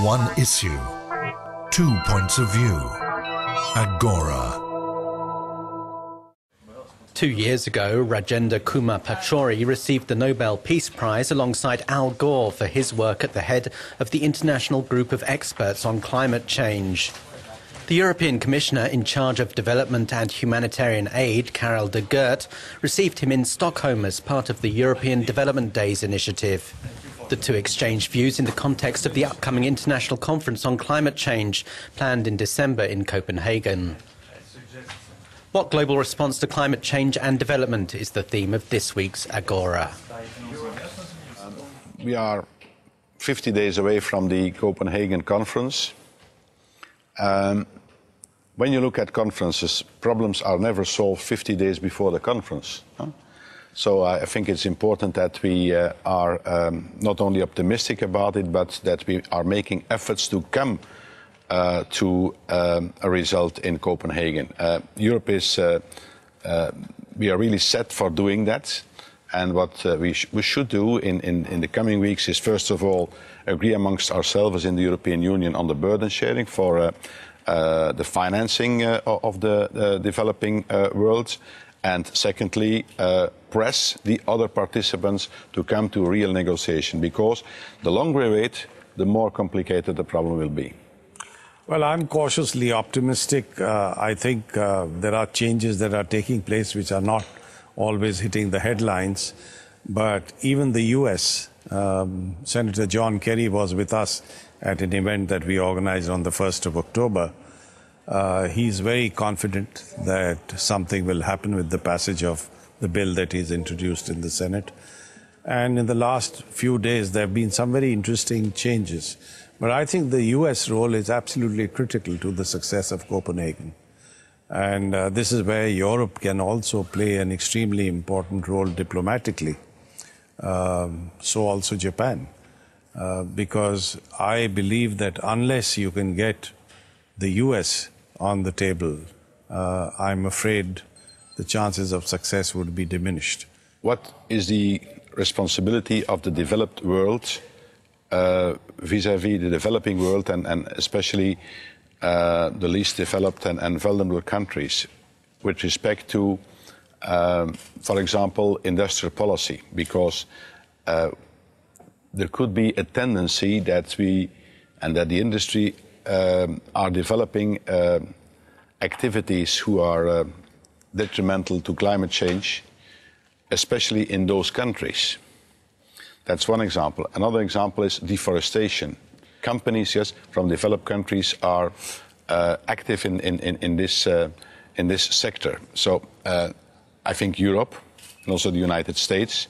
One issue, two points of view. Agora. 2 years ago, Rajendra Kumar Pachauri received the Nobel Peace Prize alongside Al Gore for his work at the head of the International Group of Experts on Climate Change. The European Commissioner in charge of Development and Humanitarian Aid, Karel De Gucht, received him in Stockholm as part of the European Development Days initiative. The two exchanged views in the context of the upcoming International Conference on Climate Change, planned in December in Copenhagen. What global response to climate change and development is the theme of this week's Agora. We are 50 days away from the Copenhagen conference. When you look at conferences, problems are never solved 50 days before the conference. Huh? So I think it's important that we are not only optimistic about it, but that we are making efforts to come to a result in Copenhagen. Europe is, we are really set for doing that, and what we should do in the coming weeks is, first of all, agree amongst ourselves in the European Union on the burden sharing for the financing of the developing world, and secondly, press the other participants to come to real negotiation, because the longer we wait, the more complicated the problem will be. Well, I'm cautiously optimistic. I think there are changes that are taking place which are not always hitting the headlines. But even the US, Senator John Kerry was with us at an event that we organized on the 1st of October. He's very confident that something will happen with the passage of the bill that he's introduced in the Senate. And in the last few days, there have been some very interesting changes. But I think the US role is absolutely critical to the success of Copenhagen. And this is where Europe can also play an extremely important role diplomatically. So also Japan. Because I believe that unless you can get the US on the table, I'm afraid the chances of success would be diminished. What is the responsibility of the developed world vis-à-vis the developing world, and especially the least developed and vulnerable countries with respect to, for example, industrial policy? Because there could be a tendency that we and that the industry are developing activities who are detrimental to climate change, especially in those countries. That's one example. Another example is deforestation. Companies, yes, from developed countries are active in this sector. So I think Europe and also the United States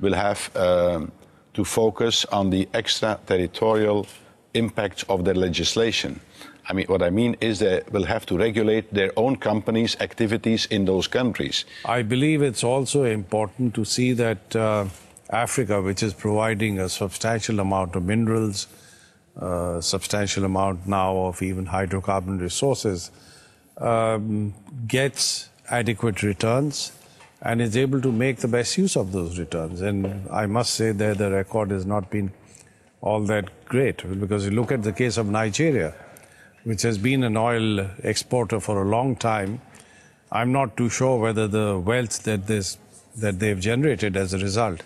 will have to focus on the extraterritorial impact of their legislation. I mean, what I mean is they will have to regulate their own companies' activities in those countries. I believe it's also important to see that Africa, which is providing a substantial amount of minerals, substantial amount now of even hydrocarbon resources, gets adequate returns and is able to make the best use of those returns. And I must say that the record has not been all that great, because you look at the case of Nigeria, which has been an oil exporter for a long time. I'm not too sure whether the wealth that they've generated as a result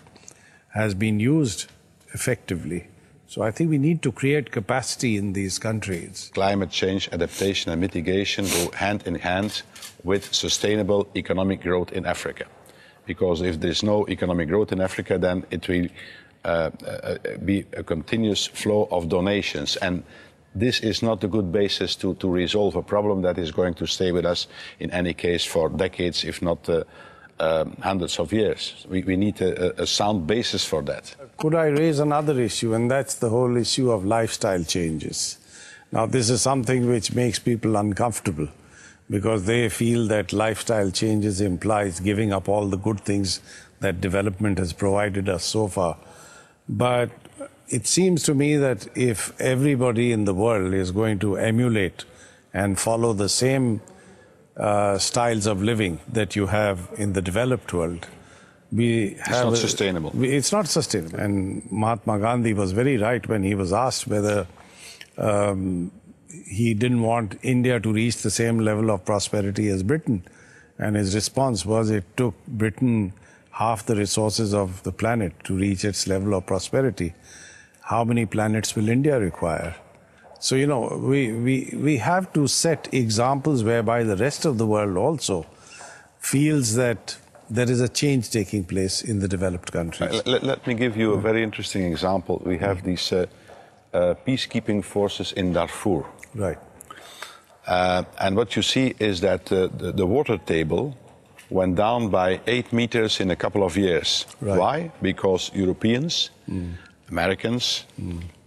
has been used effectively. So I think we need to create capacity in these countries. Climate change, adaptation and mitigation go hand in hand with sustainable economic growth in Africa. Because if there's no economic growth in Africa, then it will be a continuous flow of donations. And this is not a good basis to resolve a problem that is going to stay with us in any case for decades, if not hundreds of years. We need a sound basis for that. Could I raise another issue, and that's the whole issue of lifestyle changes. Now, this is something which makes people uncomfortable, because they feel that lifestyle changes implies giving up all the good things that development has provided us so far. But it seems to me that if everybody in the world is going to emulate and follow the same styles of living that you have in the developed world, It's not sustainable. And Mahatma Gandhi was very right when he was asked whether he didn't want India to reach the same level of prosperity as Britain. And his response was, it took Britain half the resources of the planet to reach its level of prosperity. How many planets will India require? So, you know, we have to set examples whereby the rest of the world also feels that there is a change taking place in the developed countries. Let me give you a very interesting example. We have these peacekeeping forces in Darfur. Right. And what you see is that the water table went down by 8 meters in a couple of years. Right. Why? Because Europeans, Americans,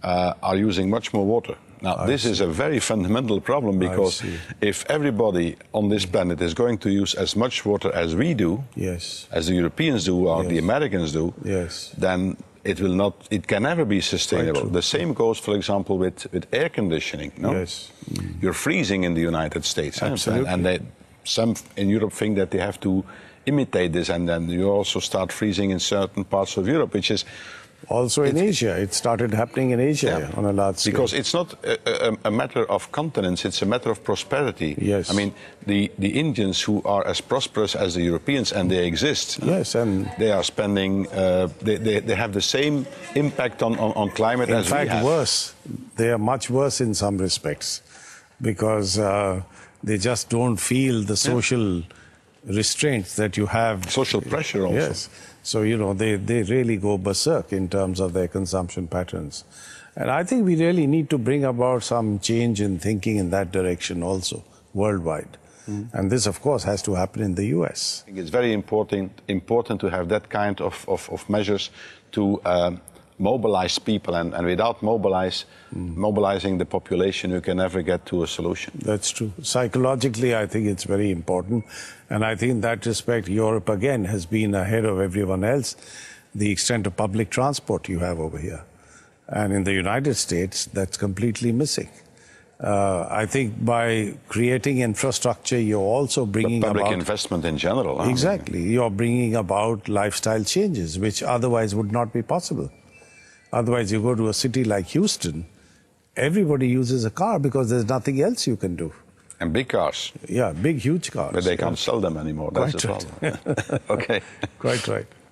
are using much more water. Now, this is a very fundamental problem, because if everybody on this planet is going to use as much water as we do, as the Europeans do or the Americans do, then it will not, it can never be sustainable. The same goes, for example, with air conditioning. No? You're freezing in the United States. Absolutely. And they, some in Europe think that they have to imitate this, and then you also start freezing in certain parts of Europe, which is... Also in Asia. It started happening in Asia on a large scale. Because it's not a matter of continents, it's a matter of prosperity. Yes. I mean, the Indians, who are as prosperous as the Europeans, and they exist. Yes, and... They are spending... they have the same impact on climate as we have. In fact, worse. They are much worse in some respects, because they just don't feel the social... restraints that you have. Social pressure also. Yes. So, you know, they really go berserk in terms of their consumption patterns. And I think we really need to bring about some change in thinking in that direction also, worldwide. And this, of course, has to happen in the US. I think it's very important to have that kind of measures to mobilize people. And without mobilizing the population, you can never get to a solution. That's true. Psychologically, I think it's very important. And I think in that respect, Europe, again, has been ahead of everyone else, the extent of public transport you have over here. And in the United States, that's completely missing. I think by creating infrastructure, you're also bringing about... Public investment in general. Exactly. You're bringing about lifestyle changes, which otherwise would not be possible. Otherwise, you go to a city like Houston, everybody uses a car because there's nothing else you can do. And big cars. Yeah, big, huge cars. But they can't sell them anymore. That's the problem. Okay. Quite right.